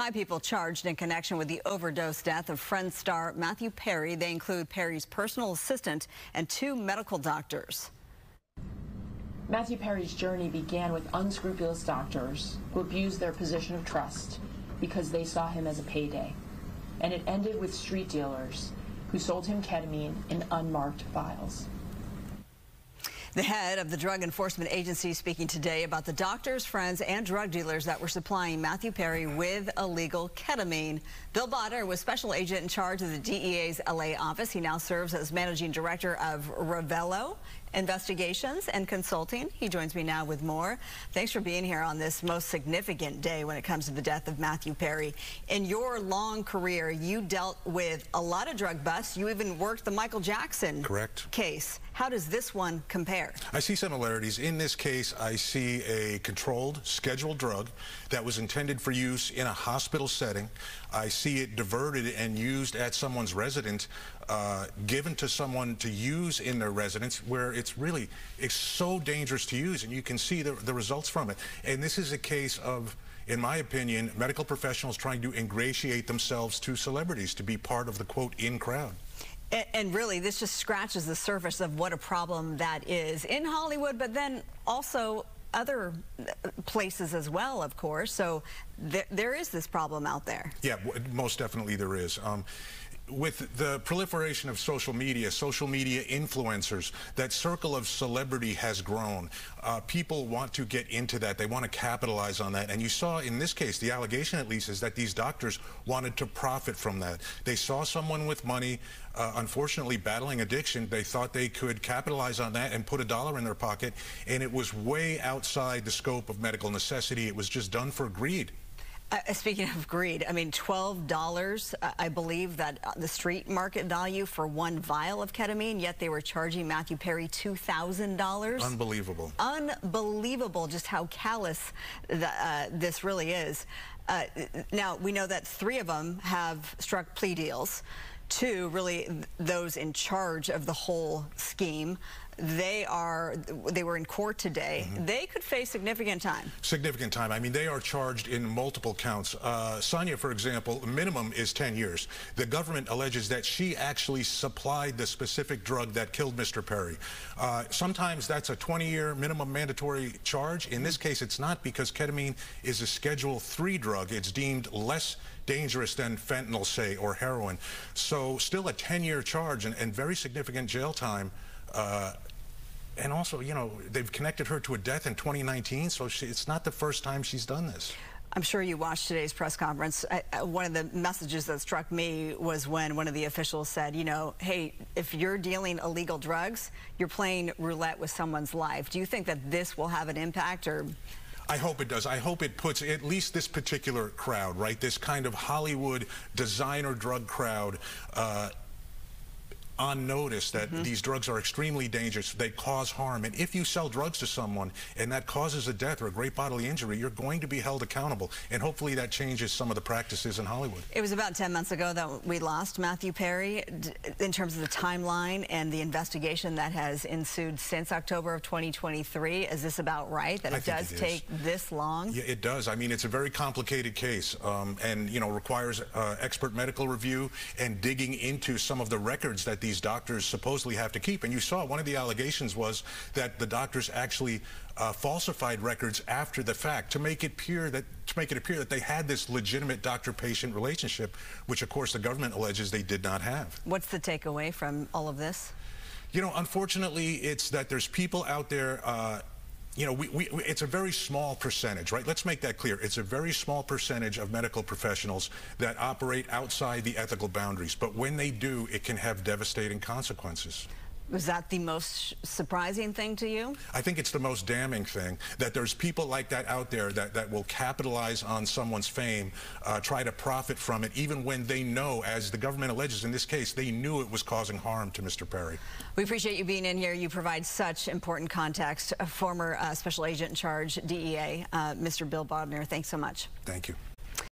5 people charged in connection with the overdose death of Friends star Matthew Perry. They include Perry's personal assistant and 2 medical doctors. Matthew Perry's journey began with unscrupulous doctors who abused their position of trust because they saw him as a payday. And it ended with street dealers who sold him ketamine in unmarked vials. The head of the Drug Enforcement Agency speaking today about the doctors, friends, and drug dealers that were supplying Matthew Perry with illegal ketamine. Bill Bodner was special agent in charge of the DEA's LA office. He now serves as managing director of Ravello Investigations and Consulting. He joins me now with more. Thanks for being here on this most significant day when it comes to the death of Matthew Perry. In your long career, you dealt with a lot of drug busts. You even worked the Michael Jackson case. How does this one compare? I see similarities. In this case, I see a controlled, scheduled drug that was intended for use in a hospital setting. I see it diverted and used at someone's residence, given to someone to use in their residence, where it's so dangerous to use, and you can see the results from it. And this is a case of, in my opinion, medical professionals trying to ingratiate themselves to celebrities to be part of the, quote, in crowd. And really, this just scratches the surface of what a problem that is in Hollywood, but then also other places as well, of course. So there is this problem out there. Yeah, most definitely there is. With the proliferation of social media influencers, that circle of celebrity has grown. People want to get into that. They want to capitalize on that. And you saw in this case, the allegation at least is that these doctors wanted to profit from that. They saw someone with money, unfortunately battling addiction. They thought they could capitalize on that and put a dollar in their pocket. And it was way outside the scope of medical necessity. It was just done for greed. Speaking of greed, I mean, $12, I believe, that the street market value for 1 vial of ketamine, yet they were charging Matthew Perry $2,000. Unbelievable. Unbelievable just how callous this really is. Now, we know that 3 of them have struck plea deals. 2, really, those in charge of the whole scheme. They were in court today. They could face significant time. Significant time. I mean, they are charged in multiple counts. Sonia, for example, minimum is 10 years. The government alleges that she actually supplied the specific drug that killed Mr. Perry. Sometimes that's a 20-year minimum mandatory charge. In this case, it's not, because ketamine is a Schedule III drug. It's deemed less dangerous than fentanyl, say, or heroin. So still a 10-year charge and very significant jail time. And also, you know, they've connected her to a death in 2019, so it's not the first time she's done this. I'm sure you watched today's press conference. One of the messages that struck me was when one of the officials said, you know, hey, if you're dealing illegal drugs, you're playing roulette with someone's life. Do you think that this will have an impact, or...? I hope it does. I hope it puts at least this particular crowd, right, this kind of Hollywood designer drug crowd, on notice that these drugs are extremely dangerous. They cause harm. And if you sell drugs to someone and that causes a death or a great bodily injury, you're going to be held accountable. And hopefully that changes some of the practices in Hollywood. It was about 10 months ago that we lost Matthew Perry in terms of the timeline and the investigation that has ensued since October of 2023. Is this about right, that it does take this long? Yeah, it does. I mean, it's a very complicated case and, you know, requires expert medical review and digging into some of the records that these doctors supposedly have to keep. And you saw one of the allegations was that the doctors actually falsified records after the fact to make it appear that they had this legitimate doctor-patient relationship, which of course the government alleges they did not have. What's the takeaway from all of this? You know, unfortunately, it's that there's people out there. You know, it's a very small percentage, right? Let's make that clear. It's a very small percentage of medical professionals that operate outside the ethical boundaries. But when they do, it can have devastating consequences. Was that the most surprising thing to you? I think it's the most damning thing, that there's people like that out there that will capitalize on someone's fame, try to profit from it, even when they know, as the government alleges in this case, they knew it was causing harm to Mr. Perry. We appreciate you being in here. You provide such important context. Former Special Agent in Charge, DEA, Mr. Bill Bodner, thanks so much. Thank you.